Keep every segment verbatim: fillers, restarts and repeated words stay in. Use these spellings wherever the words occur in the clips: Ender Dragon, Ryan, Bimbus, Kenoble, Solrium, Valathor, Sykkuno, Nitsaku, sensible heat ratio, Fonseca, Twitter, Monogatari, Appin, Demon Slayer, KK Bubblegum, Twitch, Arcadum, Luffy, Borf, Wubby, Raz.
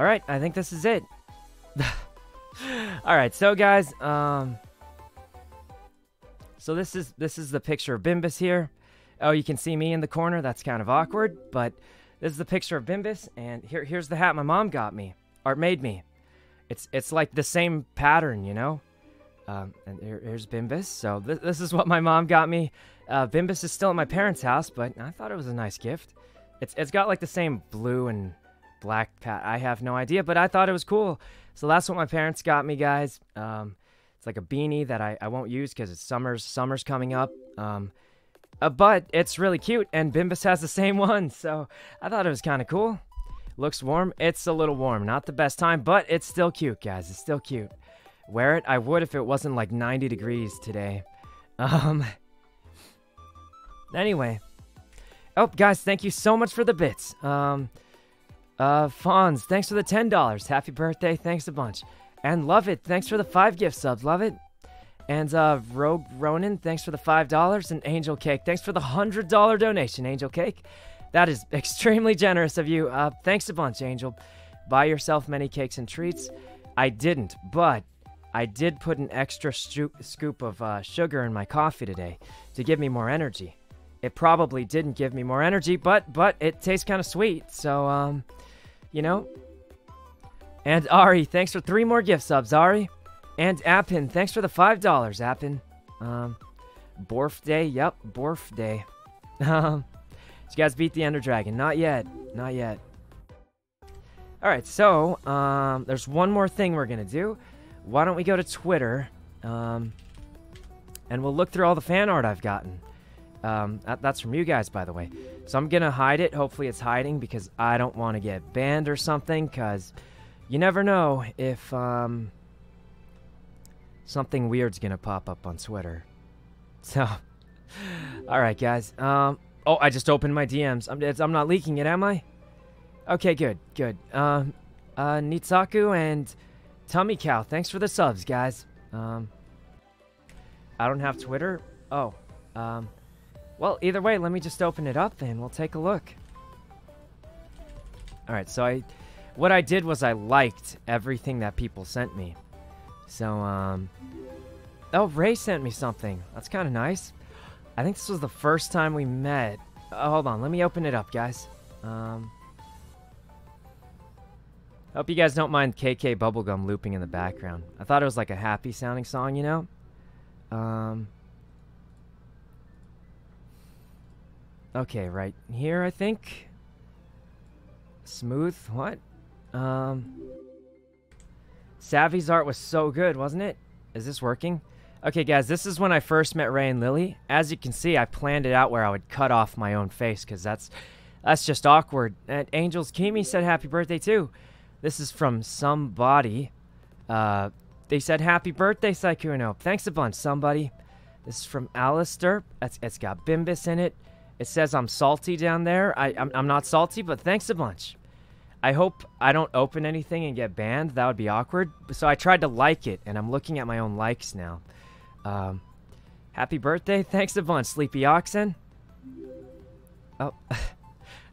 Alright, I think this is it. Alright, so guys, um... So this is this is the picture of Bimbus here. Oh, you can see me in the corner. That's kind of awkward, but this is the picture of Bimbus, and here here's the hat my mom got me, or made me. It's it's like the same pattern, you know. Um, and here, here's Bimbus. So th this is what my mom got me. Uh, Bimbus is still at my parents' house, but I thought it was a nice gift. It's it's got like the same blue and black pat. I have no idea, but I thought it was cool. So that's what my parents got me, guys. Um, it's like a beanie that I I won't use because it's summer's summer's coming up. Um. Uh, but it's really cute, and Bimbus has the same one, so I thought it was kind of cool. Looks warm. It's a little warm. Not the best time, but it's still cute, guys. It's still cute. Wear it. I would if it wasn't like ninety degrees today. Um. Anyway. Oh, guys, thank you so much for the bits. Um. Uh, Fonz, thanks for the ten dollars. Happy birthday. Thanks a bunch. And Love It, thanks for the five gift subs. Love It. And uh, Rogue Ronin, thanks for the five dollars. And Angel Cake, thanks for the one hundred dollar donation, Angel Cake. That is extremely generous of you. Uh, thanks a bunch, Angel. Buy yourself many cakes and treats. I didn't, but I did put an extra scoop of uh, sugar in my coffee today to give me more energy. It probably didn't give me more energy, but but it tastes kind of sweet. So, um, you know. And Ari, thanks for three more gift subs, Ari. And Appin, thanks for the five dollars, Appin. Um, Borf Day, yep, Borf Day. Um, did you guys beat the Ender Dragon? Not yet, not yet. Alright, so, um, there's one more thing we're gonna do. Why don't we go to Twitter, um, and we'll look through all the fan art I've gotten. Um, that, that's from you guys, by the way. So I'm gonna hide it, hopefully it's hiding, because I don't want to get banned or something, because you never know if, um... something weird's gonna pop up on Twitter. So, alright guys. Um, oh, I just opened my D Ms. I'm, it's, I'm not leaking it, am I? Okay, good, good. Um, uh, Nitsaku and Tummy Cow, thanks for the subs, guys. Um, I don't have Twitter. Oh, um, well, either way, let me just open it up and we'll take a look. Alright, so I, what I did was I liked everything that people sent me. So, um, oh, Ray sent me something. That's kind of nice. I think this was the first time we met. Oh, hold on. Let me open it up, guys. Um, hope you guys don't mind K K Bubblegum looping in the background. I thought it was like a happy sounding song, you know? Um, okay, right here, I think. Smooth, what? Um... Savvy's art was so good, wasn't it? Is this working? Okay, guys, this is when I first met Ray and Lily. As you can see, I planned it out where I would cut off my own face, because that's that's just awkward. And Angels Kimi said happy birthday, too. This is from somebody. Uh, they said happy birthday, Sykkuno. Thanks a bunch, somebody. This is from Alistair. It's, it's got Bimbus in it. It says I'm salty down there. I, I'm, I'm not salty, but thanks a bunch. I hope I don't open anything and get banned. That would be awkward. So I tried to like it, and I'm looking at my own likes now. Um, happy birthday. Thanks a bunch, Sleepy Oxen. Oh, I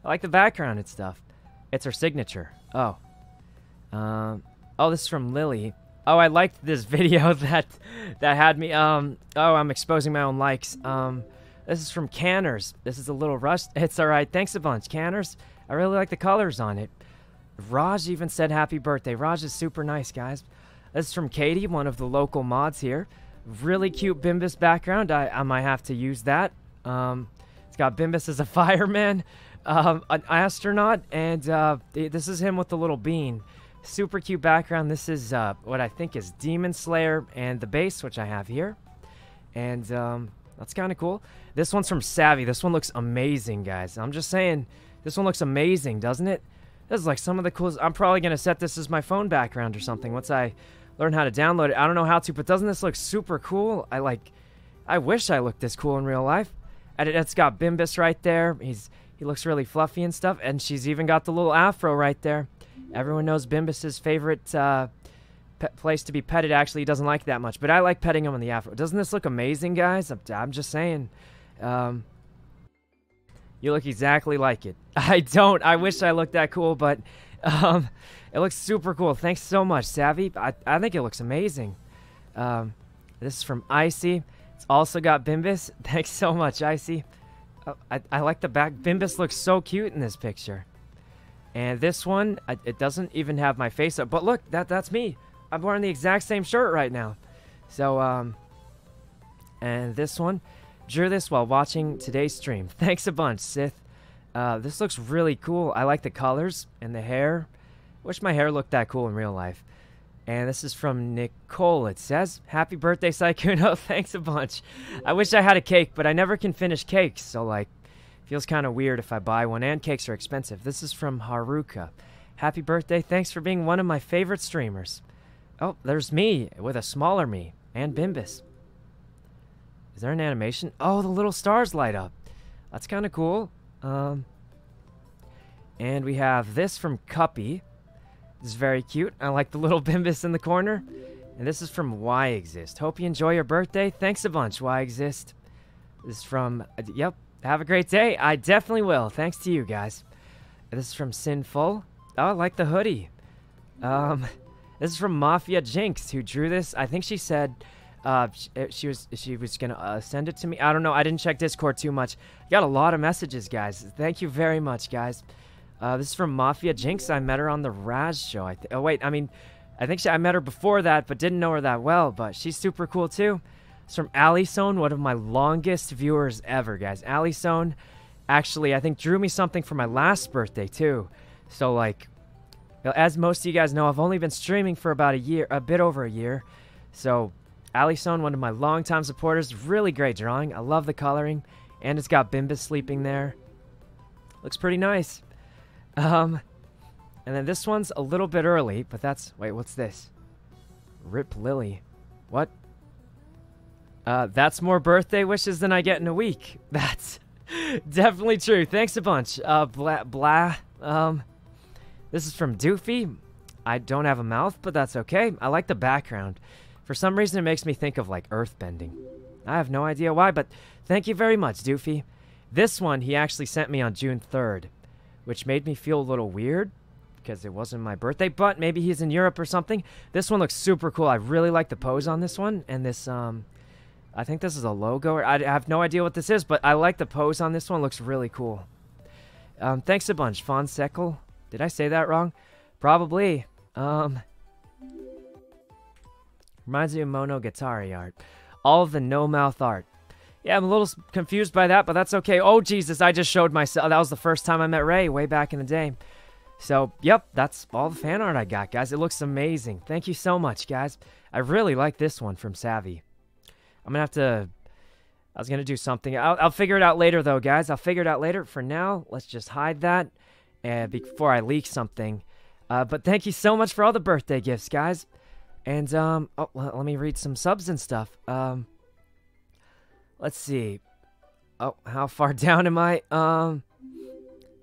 like the background and stuff. It's her signature. Oh. Um, oh, this is from Lily. Oh, I liked this video that that had me. Um, oh, I'm exposing my own likes. Um, this is from Canners. This is a little rust. It's all right. Thanks a bunch, Canners. I really like the colors on it. Raj even said happy birthday. Raj is super nice, guys. This is from Katie, one of the local mods here. Really cute Bimbus background. I, I might have to use that. Um, it's got Bimbus as a fireman, um, an astronaut, and uh, this is him with the little bean. Super cute background. This is uh, what I think is Demon Slayer and the base, which I have here. And um, that's kind of cool. This one's from Savvy. This one looks amazing, guys. I'm just saying, this one looks amazing, doesn't it? This is like some of the coolest. I'm probably going to set this as my phone background or something once I learn how to download it. I don't know how to, but doesn't this look super cool? I like, I wish I looked this cool in real life. And it, it's got Bimbus right there. He's He looks really fluffy and stuff. And she's even got the little afro right there. Everyone knows Bimbus's favorite uh, pet place to be petted. Actually, he doesn't like that much, but I like petting him on the afro. Doesn't this look amazing, guys? I'm, I'm just saying. Um... You look exactly like it. I don't. I wish I looked that cool, but Um, it looks super cool. Thanks so much, Savvy. I, I think it looks amazing. Um, this is from Icy. It's also got Bimbus. Thanks so much, Icy. Oh, I, I like the back. Bimbus looks so cute in this picture. And this one, I, it doesn't even have my face up. But look, that that's me. I'm wearing the exact same shirt right now. So, um, and this one, drew this while watching today's stream. Thanks a bunch, Sith. Uh, this looks really cool. I like the colors and the hair. Wish my hair looked that cool in real life. And this is from Nicole. It says, happy birthday, Sykkuno. Thanks a bunch. I wish I had a cake, but I never can finish cakes. So, like, feels kind of weird if I buy one. And cakes are expensive. This is from Haruka. Happy birthday. Thanks for being one of my favorite streamers. Oh, there's me with a smaller me. And Bimbus. Is there an animation? Oh, the little stars light up. That's kind of cool. Um, and we have this from Cuppy. This is very cute. I like the little Bimbus in the corner. And this is from Why Exist. Hope you enjoy your birthday. Thanks a bunch, Why Exist. This is from, uh, yep, have a great day. I definitely will. Thanks to you guys. This is from Sinful. Oh, I like the hoodie. Um, this is from Mafia Jinx, who drew this. I think she said uh, she, she was she was gonna uh, send it to me. I don't know. I didn't check Discord too much. Got a lot of messages, guys. Thank you very much, guys. Uh, this is from Mafia Jinx. I met her on the Raz show. I th oh, wait. I mean, I think she, I met her before that, but didn't know her that well. But she's super cool, too. It's from Allison, one of my longest viewers ever, guys. Allison actually, I think, drew me something for my last birthday, too. So, like, as most of you guys know, I've only been streaming for about a year, a bit over a year. So, Allison, one of my longtime supporters. Really great drawing. I love the coloring. And it's got Bimbus sleeping there. Looks pretty nice. Um, and then this one's a little bit early, but that's, wait, what's this? Rip Lily. What? Uh, that's more birthday wishes than I get in a week. That's definitely true. Thanks a bunch. Uh, blah, blah. Um, this is from Doofy. I don't have a mouth, but that's okay. I like the background. For some reason, it makes me think of, like, earthbending. I have no idea why, but thank you very much, Doofy. This one he actually sent me on June third. Which made me feel a little weird because it wasn't my birthday, but maybe he's in Europe or something. This one looks super cool. I really like the pose on this one, and this, um, I think this is a logo. I have no idea what this is, but I like the pose on this one. It looks really cool. Um, thanks a bunch, Fonseca. Did I say that wrong? Probably. Um, reminds me of Monogatari art. All of the no-mouth art. Yeah, I'm a little confused by that, but that's okay. Oh, Jesus, I just showed myself. That was the first time I met Ray way back in the day. So, yep, that's all the fan art I got, guys. It looks amazing. Thank you so much, guys. I really like this one from Savvy. I'm going to have to... I was going to do something. I'll, I'll figure it out later, though, guys. I'll figure it out later. For now, let's just hide that uh, before I leak something. Uh, but thank you so much for all the birthday gifts, guys. And, um... Oh, let me read some subs and stuff. Um... Let's see. Oh, how far down am I? Um.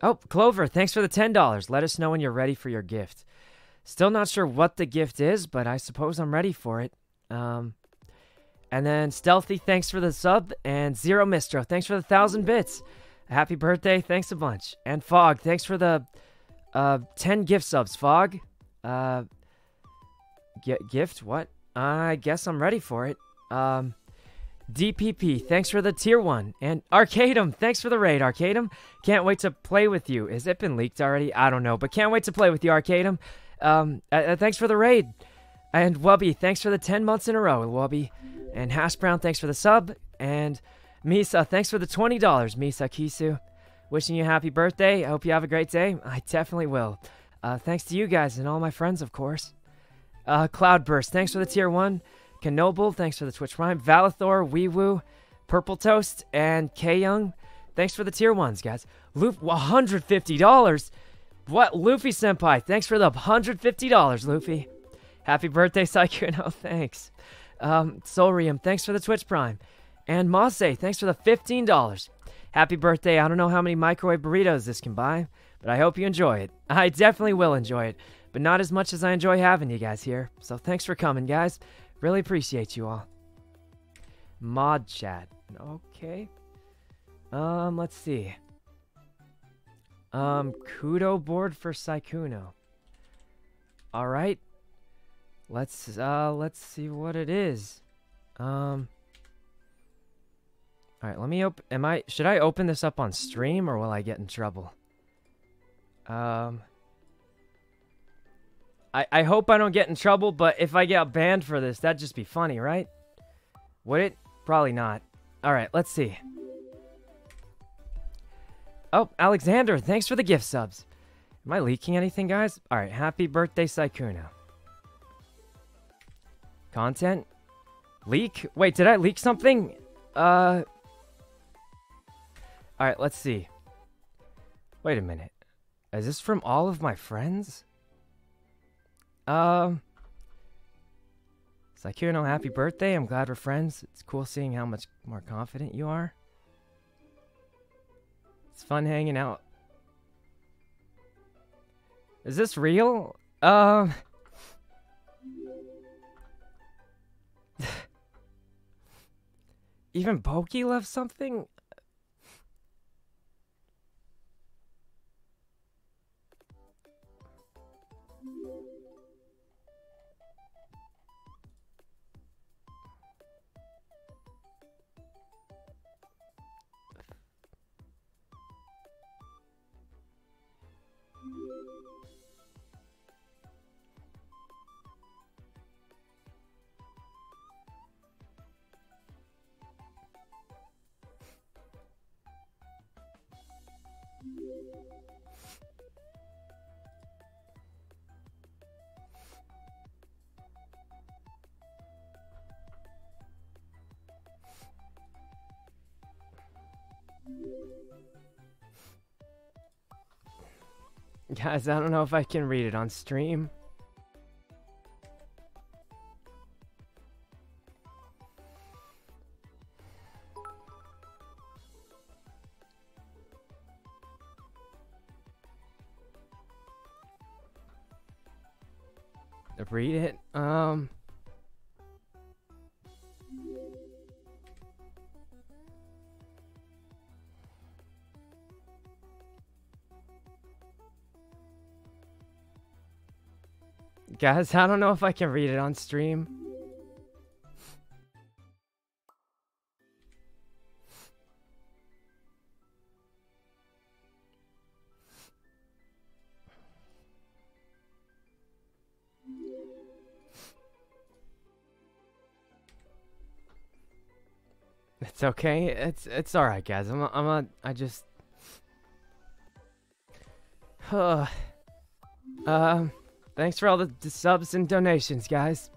Oh, Clover, thanks for the ten dollars. Let us know when you're ready for your gift. Still not sure what the gift is, but I suppose I'm ready for it. Um. And then Stealthy, thanks for the sub. And Zero Mistro, thanks for the thousand bits. Happy birthday, thanks a bunch. And Fog, thanks for the uh, ten gift subs, Fog. Uh, gift? What? I guess I'm ready for it. Um. D P P, thanks for the tier one. And Arcadum, thanks for the raid, Arcadum. Can't wait to play with you. Has it been leaked already? I don't know, but can't wait to play with you, Arcadum. Um, uh, thanks for the raid. And Wubby, thanks for the ten months in a row, Wubby. And Hash Brown, thanks for the sub. And Misa, thanks for the twenty dollars, Misa Kisu. Wishing you a happy birthday. I hope you have a great day. I definitely will. Uh, thanks to you guys and all my friends, of course. Uh, Cloudburst, thanks for the tier one. Kenoble, thanks for the Twitch Prime. Valathor, WeeWoo, Purple Toast, and K-Young, thanks for the tier ones, guys. Luffy, one hundred fifty dollars? What? Luffy Senpai, thanks for the one hundred fifty dollars, Luffy. Happy birthday, Sykkuno, thanks. Um, Solrium, thanks for the Twitch Prime. And Mase, thanks for the fifteen dollars. Happy birthday. I don't know how many microwave burritos this can buy, but I hope you enjoy it. I definitely will enjoy it, but not as much as I enjoy having you guys here. So thanks for coming, guys. Really appreciate you all. Mod chat. Okay. Um, let's see. Um, kudo board for Sykkuno. All right, let's uh let's see what it is. Um. All right, let me open. Am I? Should I open this up on stream or will I get in trouble? Um. I I hope I don't get in trouble, but if I get banned for this, that'd just be funny, right? Would it? Probably not. All right, let's see. Oh, Alexander, thanks for the gift subs. Am I leaking anything, guys? All right, happy birthday, Sykkuno. Content? Leak? Wait, did I leak something? Uh... All right, let's see. Wait a minute. Is this from all of my friends? Um... Sykkuno, happy birthday. I'm glad we're friends. It's cool seeing how much more confident you are. It's fun hanging out. Is this real? Um... Even Pokey left something? Guys, I don't know if I can read it on stream. Read it. Um. Guys, I don't know if I can read it on stream. It's okay. It's it's all right, guys. I'm a, I'm a, I just uh, um thanks for all the, the subs and donations, guys.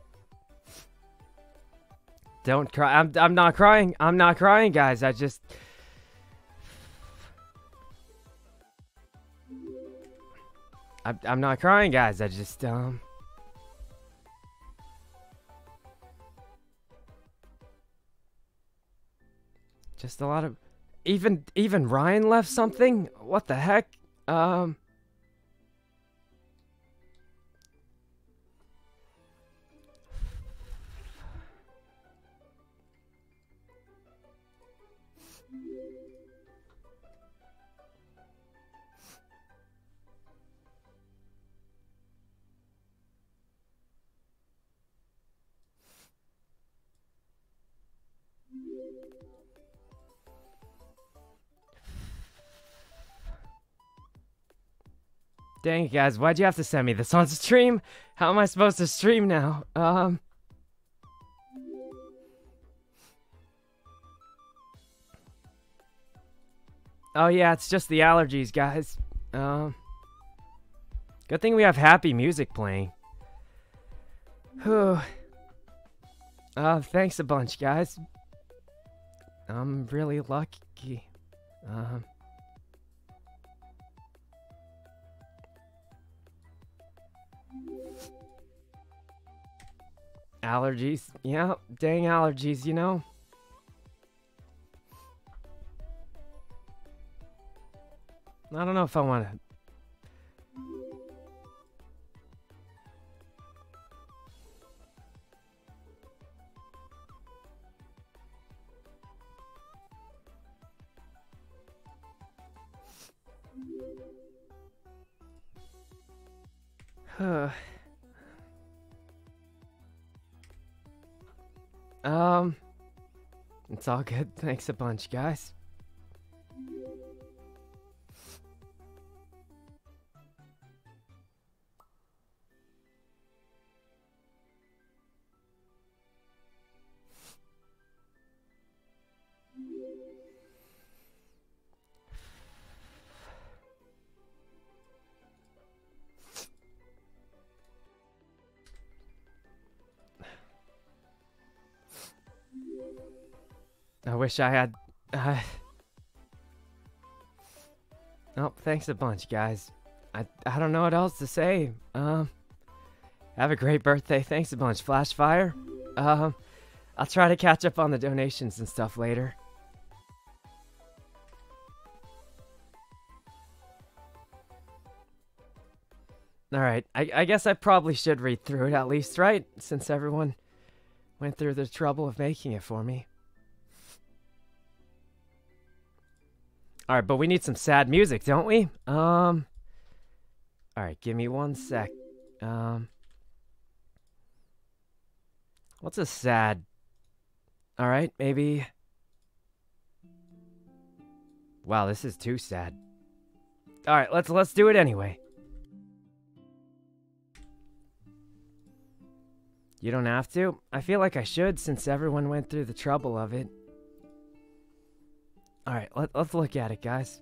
Don't cry. I'm I'm not crying. I'm not crying, guys. I just I'm I'm not crying, guys. I just um Just a lot of... Even even Ryan left something? What the heck? Um... Dang it, guys, why'd you have to send me this on stream? How am I supposed to stream now? Um... Oh yeah, it's just the allergies, guys. Um... Good thing we have happy music playing. Whew. Uh, thanks a bunch, guys. I'm really lucky. Um... Allergies. Yeah, dang allergies, you know. I don't know if I want to. Um, it's all good. Thanks a bunch, guys. I wish I had... Uh... Oh, thanks a bunch, guys. I, I don't know what else to say. Um, have a great birthday. Thanks a bunch, Flashfire. Um, I'll try to catch up on the donations and stuff later. Alright, I, I guess I probably should read through it at least, right? Since everyone went through the trouble of making it for me. Alright, but we need some sad music, don't we? Um... Alright, give me one sec. Um... What's a sad... Alright, maybe... Wow, this is too sad. Alright, let's, let's do it anyway. You don't have to? I feel like I should, since everyone went through the trouble of it. Alright, let, let's look at it, guys.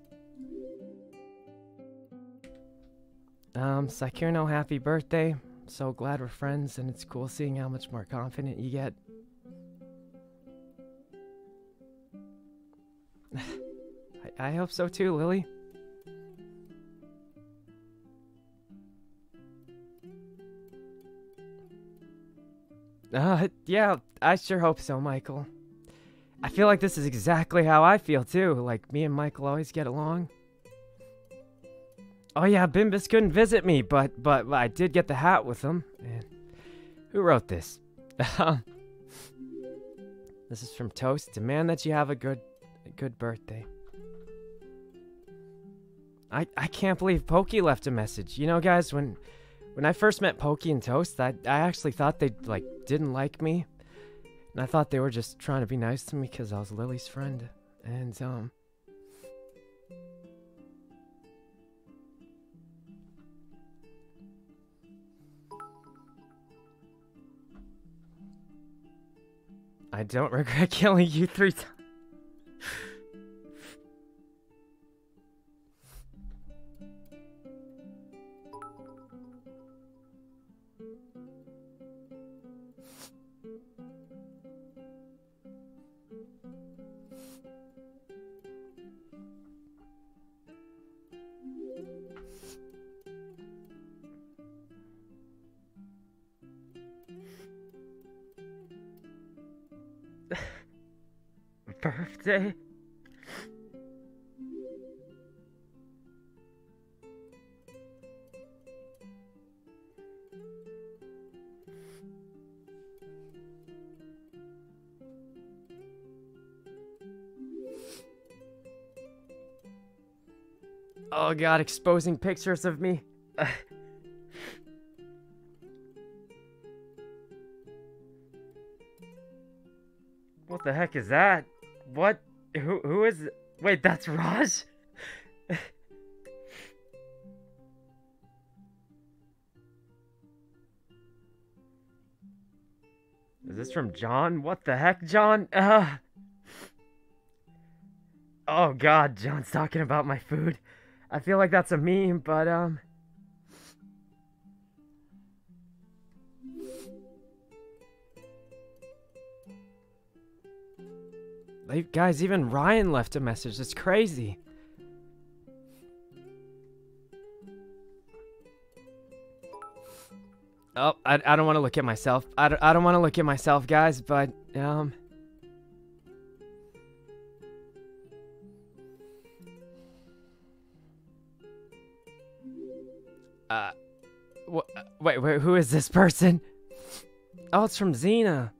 Um, Sykkuno, happy birthday. I'm so glad we're friends, and it's cool seeing how much more confident you get. I, I hope so too, Lily. Uh, yeah, I sure hope so, Michael. I feel like this is exactly how I feel, too. Like, me and Michael always get along. Oh, yeah, Bimbus couldn't visit me, but but I did get the hat with him. Man. Who wrote this? This is from Toast. Demand that you have a good a good birthday. I, I can't believe Pokey left a message. You know, guys, when, when I first met Pokey and Toast, I, I actually thought they, like, didn't like me. And I thought they were just trying to be nice to me because I was Lily's friend. And, um... I don't regret killing you three times. Birthday. Oh God, exposing pictures of me. What the heck is that? What? Who, who is... Wait, that's Raz? Is this from John? What the heck, John? Uh, oh God, John's talking about my food. I feel like that's a meme, but um... Guys, even Ryan left a message. It's crazy. Oh, I, I don't want to look at myself. I don't, I don't want to look at myself, guys, but, um... Uh... Wh wait, wait, who is this person? Oh, it's from Xena.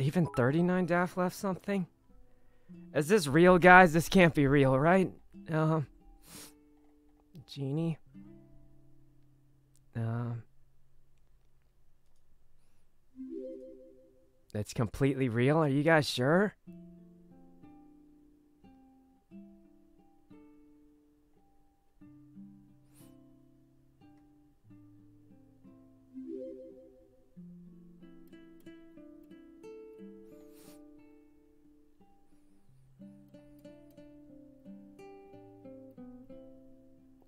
Even thirty-nine Daff left something? Is this real, guys? This can't be real, right? Um... Genie? Um, that's completely real? Are you guys sure?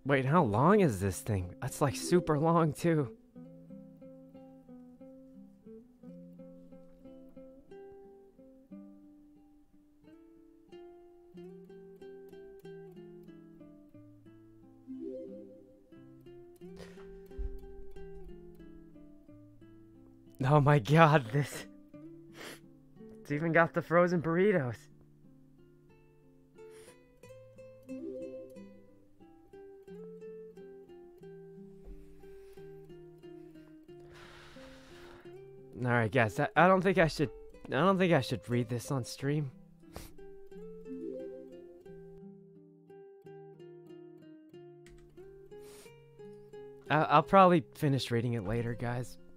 Wait, how long is this thing? That's like super long too. Oh my god, this... It's even got the frozen burritos. Alright guys, I, I don't think I should I don't think I should read this on stream. I, I'll probably finish reading it later, guys.